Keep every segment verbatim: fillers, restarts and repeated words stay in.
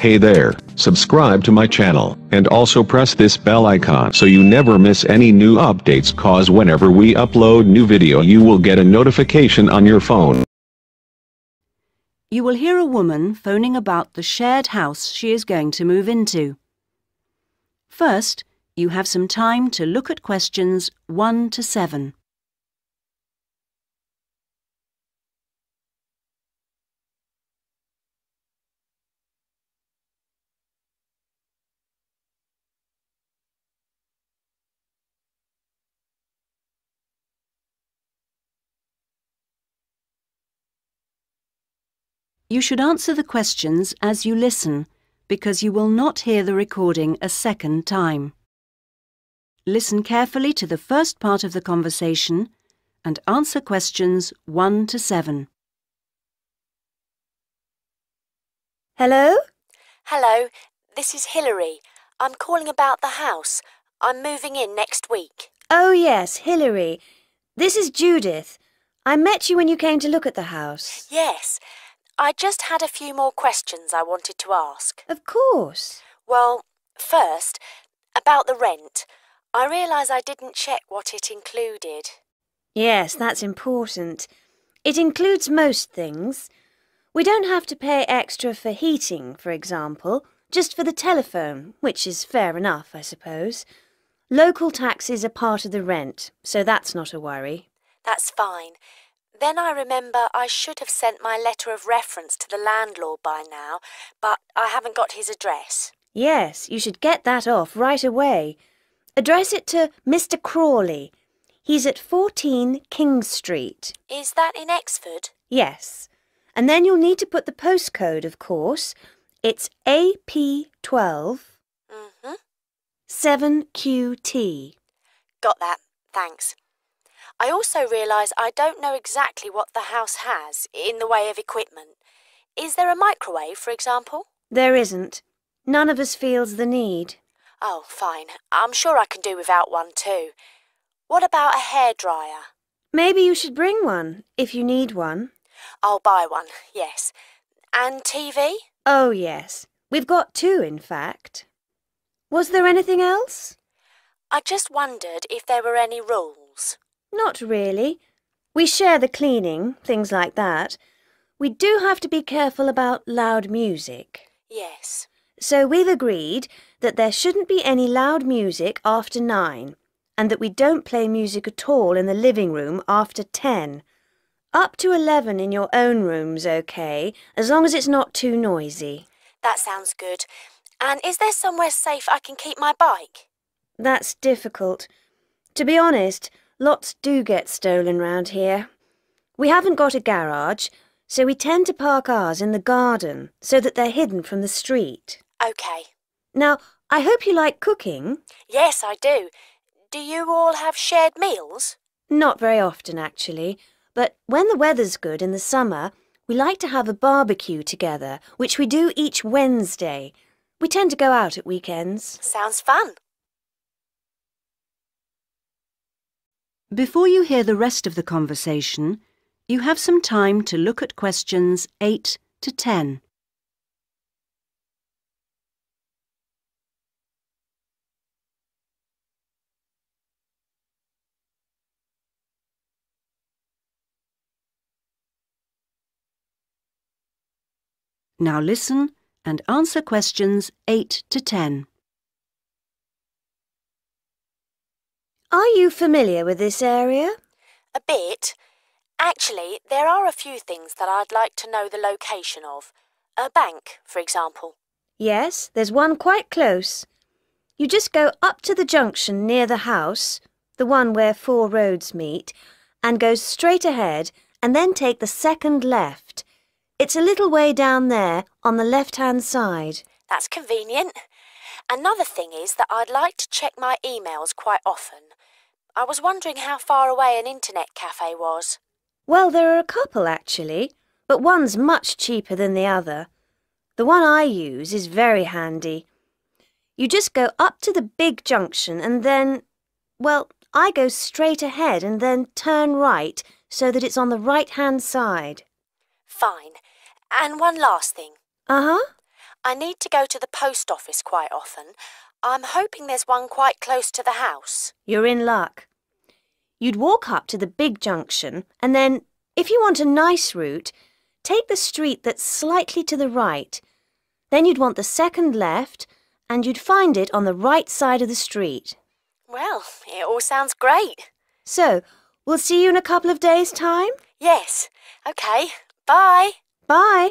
Hey there, subscribe to my channel, and also press this bell icon so you never miss any new updates, cause whenever we upload new video you will get a notification on your phone. You will hear a woman phoning about the shared house she is going to move into. First, you have some time to look at questions one to seven. You should answer the questions as you listen, because you will not hear the recording a second time. Listen carefully to the first part of the conversation and answer questions one to seven. Hello? Hello, this is Hilary. I'm calling about the house. I'm moving in next week. Oh yes, Hilary. This is Judith. I met you when you came to look at the house. Yes. I just had a few more questions I wanted to ask. Of course. Well, first, about the rent. I realise I didn't check what it included. Yes, that's important. It includes most things. We don't have to pay extra for heating, for example, just for the telephone, which is fair enough, I suppose. Local taxes are part of the rent, so that's not a worry. That's fine. Then I remember I should have sent my letter of reference to the landlord by now, but I haven't got his address. Yes, you should get that off right away. Address it to Mister Crawley. He's at fourteen King Street. Is that in Exford? Yes. And then you'll need to put the postcode, of course. It's A P twelve mm-hmm. seven Q T. Got that, thanks. I also realise I don't know exactly what the house has in the way of equipment. Is there a microwave, for example? There isn't. None of us feels the need. Oh, fine. I'm sure I can do without one too. What about a hairdryer? Maybe you should bring one, if you need one. I'll buy one, yes. And T V? Oh, yes. We've got two, in fact. Was there anything else? I just wondered if there were any rules. Not really. We share the cleaning, things like that. We do have to be careful about loud music. Yes. So we've agreed that there shouldn't be any loud music after nine, and that we don't play music at all in the living room after ten. Up to eleven in your own room's okay, as long as it's not too noisy. That sounds good. And is there somewhere safe I can keep my bike? That's difficult. To be honest, lots do get stolen round here. We haven't got a garage, so we tend to park ours in the garden so that they're hidden from the street. OK. Now, I hope you like cooking. Yes, I do. Do you all have shared meals? Not very often, actually. But when the weather's good in the summer, we like to have a barbecue together, which we do each Wednesday. We tend to go out at weekends. Sounds fun. Before you hear the rest of the conversation, you have some time to look at questions eight to ten. Now listen and answer questions eight to ten. Are you familiar with this area? A bit. Actually, there are a few things that I'd like to know the location of. A bank, for example. Yes, there's one quite close. You just go up to the junction near the house, the one where four roads meet, and go straight ahead and then take the second left. It's a little way down there on the left-hand side. That's convenient. Another thing is that I'd like to check my emails quite often. I was wondering how far away an internet cafe was. Well, there are a couple, actually, but one's much cheaper than the other. The one I use is very handy. You just go up to the big junction and then, well, I go straight ahead and then turn right so that it's on the right-hand side. Fine. And one last thing. Uh-huh. I need to go to the post office quite often. I'm hoping there's one quite close to the house. You're in luck. You'd walk up to the big junction and then, if you want a nice route, take the street that's slightly to the right. Then you'd want the second left and you'd find it on the right side of the street. Well, it all sounds great. So, we'll see you in a couple of days' time? Yes. OK. Bye. Bye.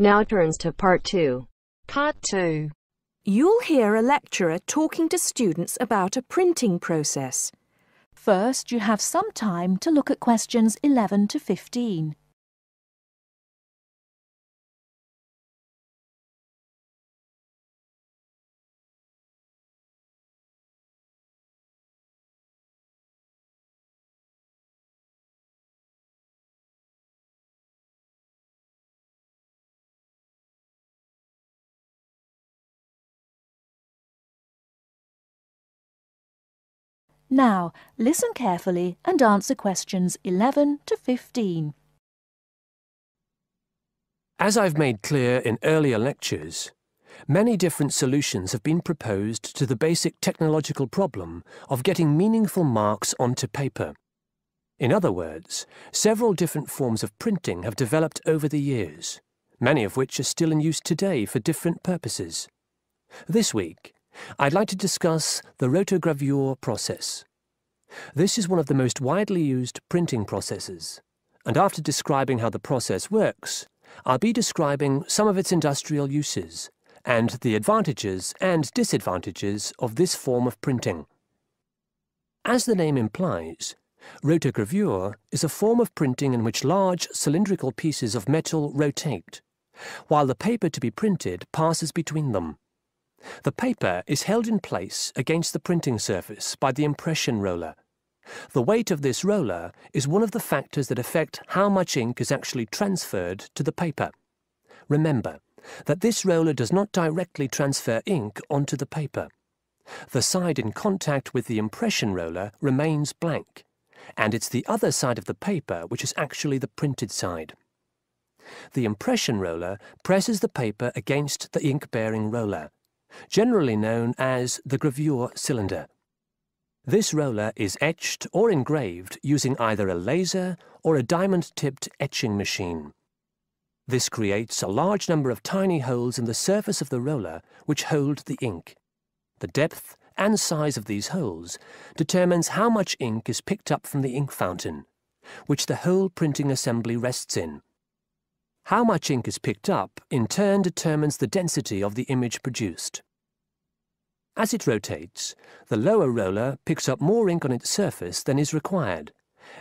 Now turns to part two. Part two. You'll hear a lecturer talking to students about a printing process. First, you have some time to look at questions eleven to fifteen. Now, listen carefully and answer questions eleven to fifteen. As I've made clear in earlier lectures, many different solutions have been proposed to the basic technological problem of getting meaningful marks onto paper. In other words, several different forms of printing have developed over the years, many of which are still in use today for different purposes. This week, I'd like to discuss the rotogravure process. This is one of the most widely used printing processes, and after describing how the process works, I'll be describing some of its industrial uses and the advantages and disadvantages of this form of printing. As the name implies, rotogravure is a form of printing in which large cylindrical pieces of metal rotate, while the paper to be printed passes between them. The paper is held in place against the printing surface by the impression roller. The weight of this roller is one of the factors that affect how much ink is actually transferred to the paper. Remember that this roller does not directly transfer ink onto the paper. The side in contact with the impression roller remains blank, and it's the other side of the paper which is actually the printed side. The impression roller presses the paper against the ink-bearing roller, generally known as the gravure cylinder. This roller is etched or engraved using either a laser or a diamond-tipped etching machine. This creates a large number of tiny holes in the surface of the roller which hold the ink. The depth and size of these holes determines how much ink is picked up from the ink fountain, which the whole printing assembly rests in. How much ink is picked up, in turn, determines the density of the image produced. As it rotates, the lower roller picks up more ink on its surface than is required,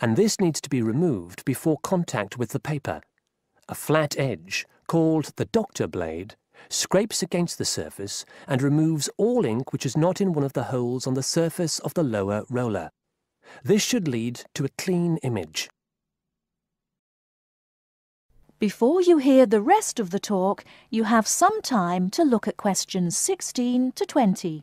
and this needs to be removed before contact with the paper. A flat edge, called the doctor blade, scrapes against the surface and removes all ink which is not in one of the holes on the surface of the lower roller. This should lead to a clean image. Before you hear the rest of the talk, you have some time to look at questions sixteen to twenty.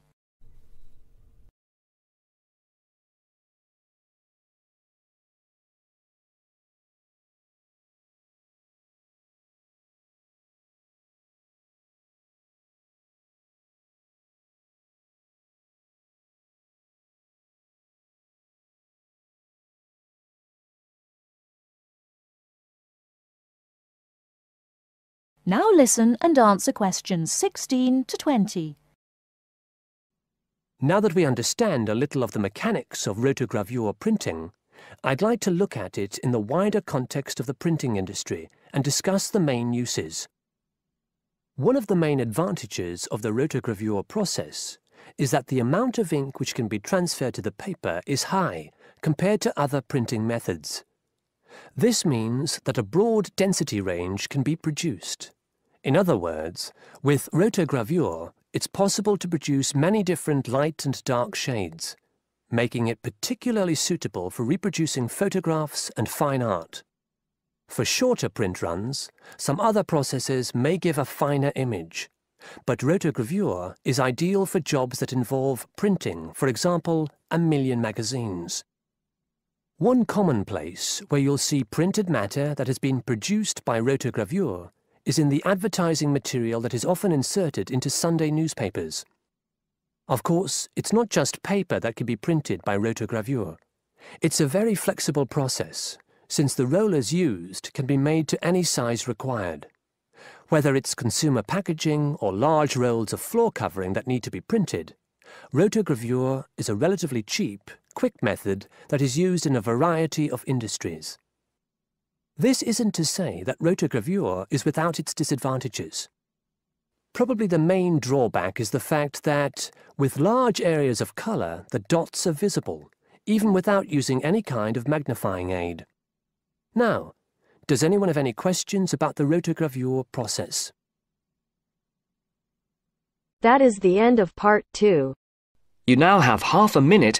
Now listen and answer questions sixteen to twenty. Now that we understand a little of the mechanics of rotogravure printing, I'd like to look at it in the wider context of the printing industry and discuss the main uses. One of the main advantages of the rotogravure process is that the amount of ink which can be transferred to the paper is high compared to other printing methods. This means that a broad density range can be produced. In other words, with rotogravure, it's possible to produce many different light and dark shades, making it particularly suitable for reproducing photographs and fine art. For shorter print runs, some other processes may give a finer image, but rotogravure is ideal for jobs that involve printing, for example, a million magazines. One common place where you'll see printed matter that has been produced by rotogravure is in the advertising material that is often inserted into Sunday newspapers. Of course, it's not just paper that can be printed by rotogravure. It's a very flexible process, since the rollers used can be made to any size required. Whether it's consumer packaging or large rolls of floor covering that need to be printed, rotogravure is a relatively cheap, quick method that is used in a variety of industries. This isn't to say that rotogravure is without its disadvantages. Probably the main drawback is the fact that, with large areas of colour, the dots are visible, even without using any kind of magnifying aid. Now, does anyone have any questions about the rotogravure process? That is the end of part two. You now have half a minute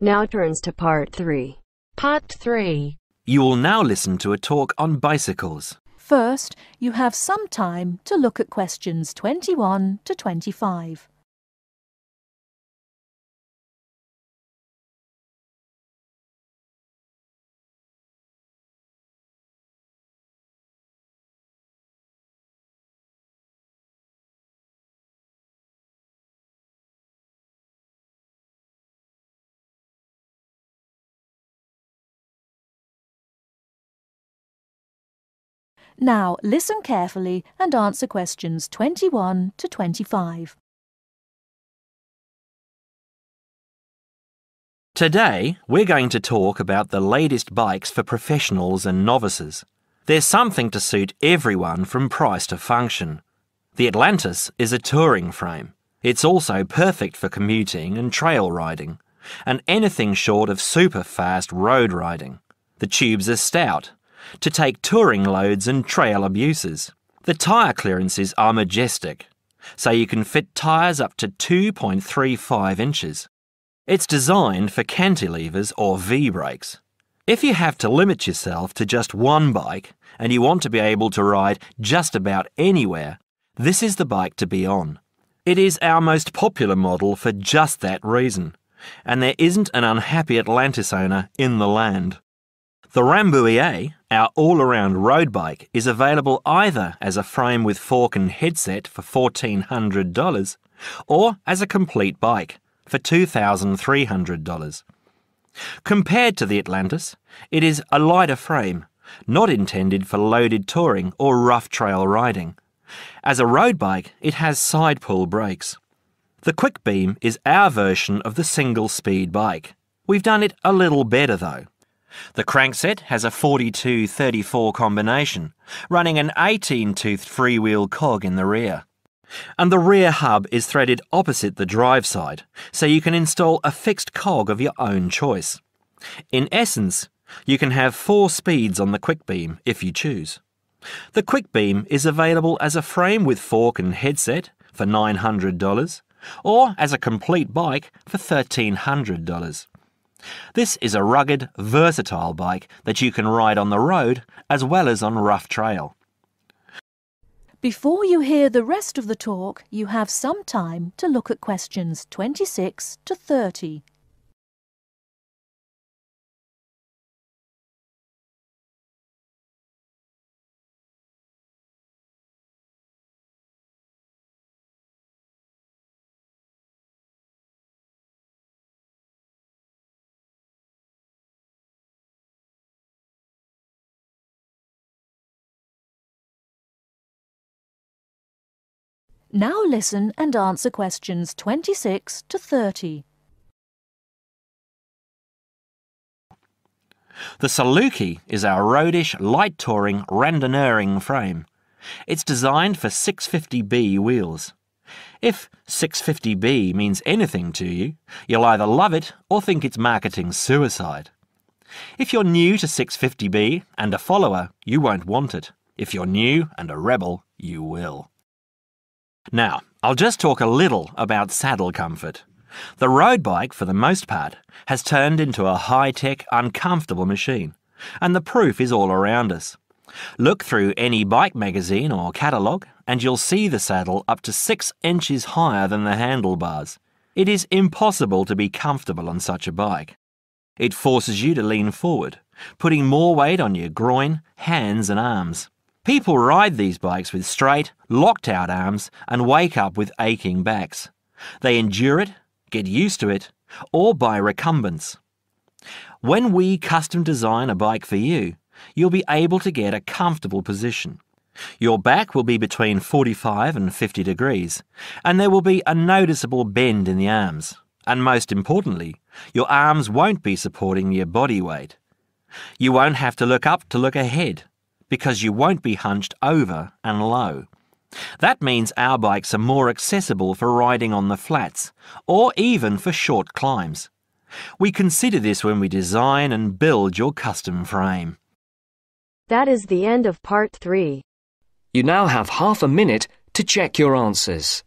Now turns to part three. Part three. You will now listen to a talk on bicycles. First, you have some time to look at questions twenty-one to twenty-five. Now listen carefully and answer questions twenty-one to twenty-five. Today we're going to talk about the latest bikes for professionals and novices. There's something to suit everyone from price to function. The Atlantis is a touring frame. It's also perfect for commuting and trail riding, and anything short of super fast road riding. The tubes are stout, to take touring loads and trail abuses. The tyre clearances are majestic, so you can fit tyres up to two point three five inches. It's designed for cantilevers or V-brakes. If you have to limit yourself to just one bike and you want to be able to ride just about anywhere, this is the bike to be on. It is our most popular model for just that reason, and there isn't an unhappy Atlantis owner in the land. The Rambouillet, our all-around road bike, is available either as a frame with fork and headset for fourteen hundred dollars or as a complete bike for two thousand three hundred dollars. Compared to the Atlantis, it is a lighter frame, not intended for loaded touring or rough trail riding. As a road bike, it has side-pull brakes. The Quickbeam is our version of the single-speed bike. We've done it a little better though. The crankset has a forty-two thirty-four combination, running an eighteen-toothed freewheel cog in the rear. And the rear hub is threaded opposite the drive side, so you can install a fixed cog of your own choice. In essence, you can have four speeds on the Quickbeam if you choose. The Quickbeam is available as a frame with fork and headset for nine hundred dollars or as a complete bike for thirteen hundred dollars. This is a rugged, versatile bike that you can ride on the road as well as on rough trail. Before you hear the rest of the talk, you have some time to look at questions twenty-six to thirty. Now listen and answer questions twenty-six to thirty. The Saluki is our roadish, light-touring, randonneuring frame. It's designed for six fifty B wheels. If six fifty B means anything to you, you'll either love it or think it's marketing suicide. If you're new to six fifty B and a follower, you won't want it. If you're new and a rebel, you will. Now, I'll just talk a little about saddle comfort. The road bike, for the most part, has turned into a high-tech, uncomfortable machine, and the proof is all around us. Look through any bike magazine or catalogue, and you'll see the saddle up to six inches higher than the handlebars. It is impossible to be comfortable on such a bike. It forces you to lean forward, putting more weight on your groin, hands and arms. People ride these bikes with straight, locked-out arms and wake up with aching backs. They endure it, get used to it, or buy recumbents. When we custom design a bike for you, you'll be able to get a comfortable position. Your back will be between forty-five and fifty degrees, and there will be a noticeable bend in the arms. And most importantly, your arms won't be supporting your body weight. You won't have to look up to look ahead, because you won't be hunched over and low. That means our bikes are more accessible for riding on the flats, or even for short climbs. We consider this when we design and build your custom frame. That is the end of part three. You now have half a minute to check your answers.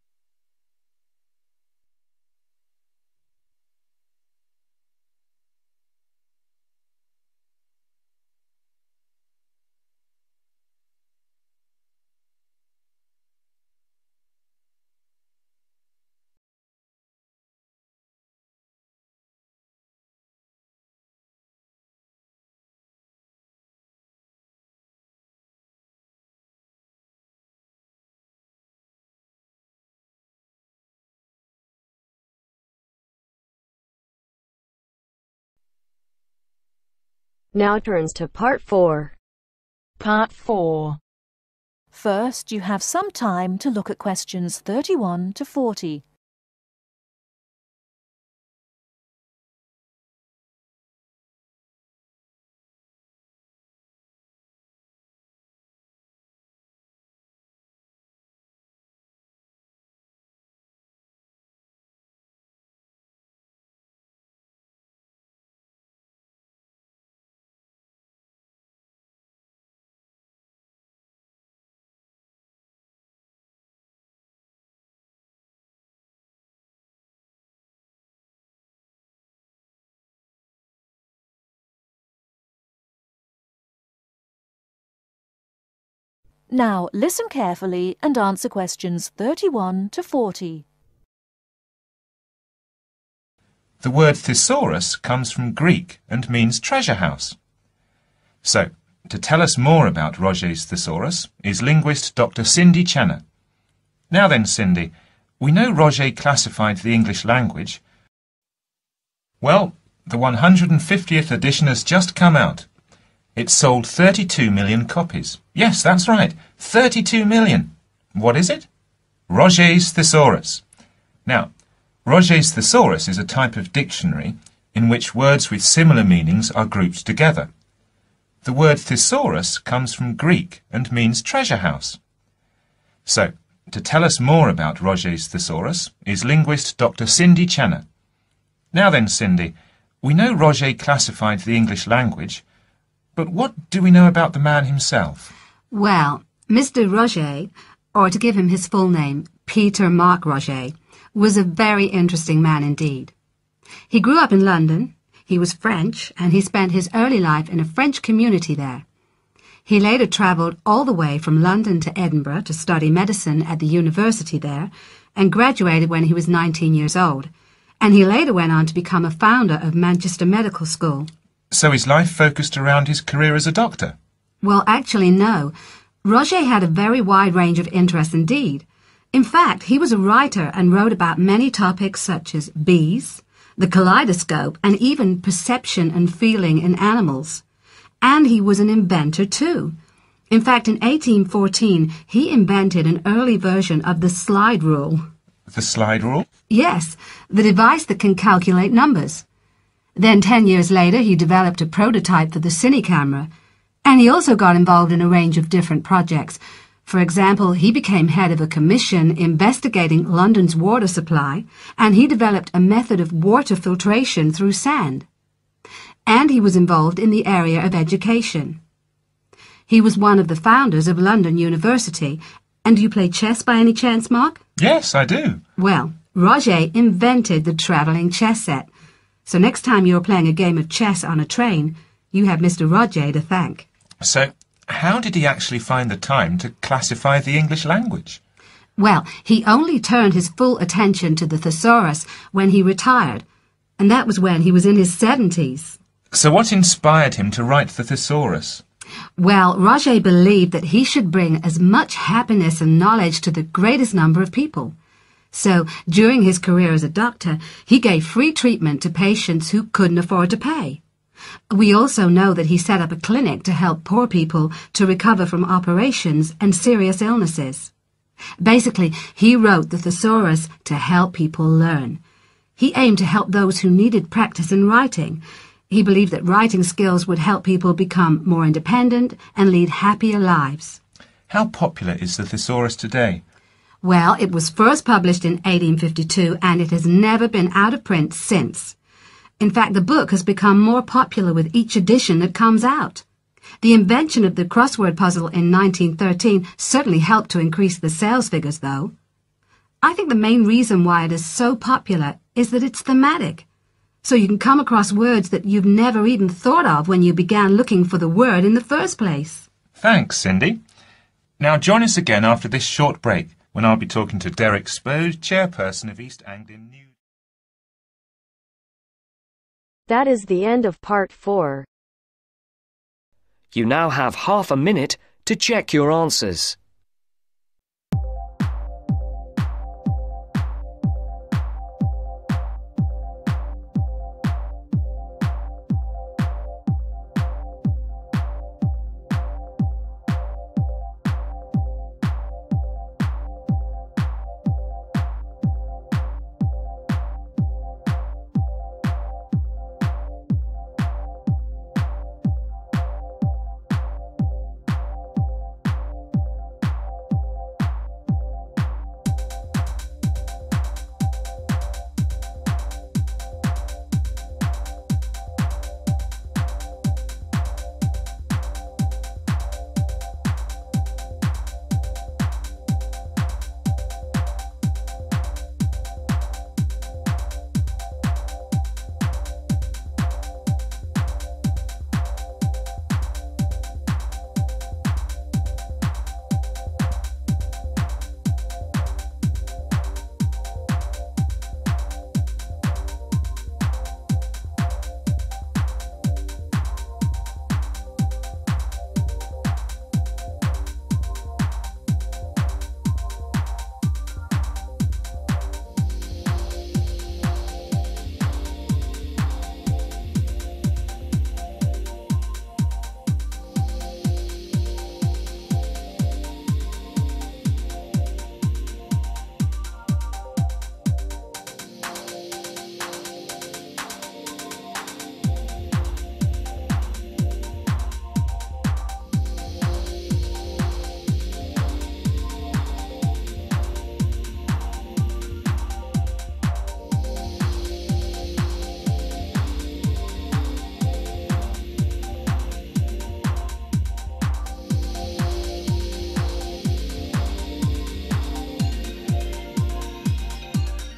Now turns to part four. Part four. First, you have some time to look at questions thirty-one to forty. Now listen carefully and answer questions thirty-one to forty. The word thesaurus comes from Greek and means treasure house. So, to tell us more about Roget's Thesaurus is linguist Doctor Cindy Channer. Now then, Cindy, we know Roget classified the English language. Well, the one hundred fiftieth edition has just come out. It sold thirty-two million copies. Yes, that's right, thirty-two million. What is it? Roget's Thesaurus. Now, Roget's Thesaurus is a type of dictionary in which words with similar meanings are grouped together. The word thesaurus comes from Greek and means treasure house. So, to tell us more about Roget's Thesaurus is linguist Doctor Cindy Channer. Now then, Cindy, we know Roget classified the English language, but what do we know about the man himself? Well, Mister Roget, or to give him his full name, Peter Mark Roget, was a very interesting man indeed. He grew up in London, he was French, and he spent his early life in a French community there. He later travelled all the way from London to Edinburgh to study medicine at the university there, and graduated when he was nineteen years old, and he later went on to become a founder of Manchester Medical School. So his life focused around his career as a doctor? Well, actually, no. Roget had a very wide range of interests indeed. In fact, he was a writer and wrote about many topics such as bees, the kaleidoscope, and even perception and feeling in animals. And he was an inventor, too. In fact, in eighteen fourteen, he invented an early version of the slide rule. The slide rule? Yes, the device that can calculate numbers. Then ten years later, he developed a prototype for the cine camera, and he also got involved in a range of different projects. For example, he became head of a commission investigating London's water supply, and he developed a method of water filtration through sand. And he was involved in the area of education. He was one of the founders of London University. And do you play chess by any chance, Mark? Yes, I do. Well, Roget invented the travelling chess set. So next time you're playing a game of chess on a train, you have Mister Roget to thank. So, how did he actually find the time to classify the English language? Well, he only turned his full attention to the thesaurus when he retired, and that was when he was in his seventies. So what inspired him to write the thesaurus? Well, Roget believed that he should bring as much happiness and knowledge to the greatest number of people. So, during his career as a doctor, he gave free treatment to patients who couldn't afford to pay. We also know that he set up a clinic to help poor people to recover from operations and serious illnesses. Basically, he wrote the thesaurus to help people learn. He aimed to help those who needed practice in writing. He believed that writing skills would help people become more independent and lead happier lives. How popular is the thesaurus today? Well, it was first published in eighteen fifty-two, and it has never been out of print since. In fact, the book has become more popular with each edition that comes out. The invention of the crossword puzzle in nineteen thirteen certainly helped to increase the sales figures, though. I think the main reason why it is so popular is that it's thematic. So you can come across words that you've never even thought of when you began looking for the word in the first place. Thanks, Cindy. Now join us again after this short break, when I'll be talking to Derek Spode, chairperson of East Anglian News. That is the end of part four. You now have half a minute to check your answers.